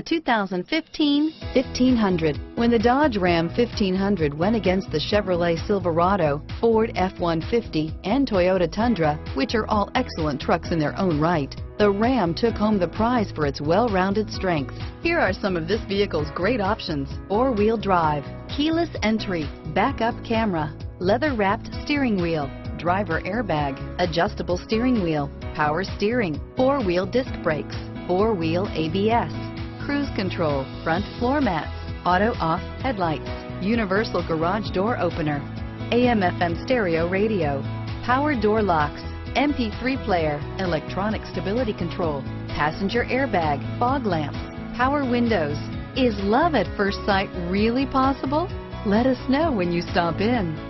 The 2015 1500. When the Dodge Ram 1500 went against the Chevrolet Silverado, Ford F-150, and Toyota Tundra, which are all excellent trucks in their own right, the Ram took home the prize for its well-rounded strengths. Here are some of this vehicle's great options: four-wheel drive, keyless entry, backup camera, leather-wrapped steering wheel, driver airbag, adjustable steering wheel, power steering, four-wheel disc brakes, four-wheel ABS, cruise control, front floor mats, auto-off headlights, universal garage door opener, AM/FM stereo radio, power door locks, MP3 player, electronic stability control, passenger airbag, fog lamps, power windows. Is love at first sight really possible? Let us know when you stop in.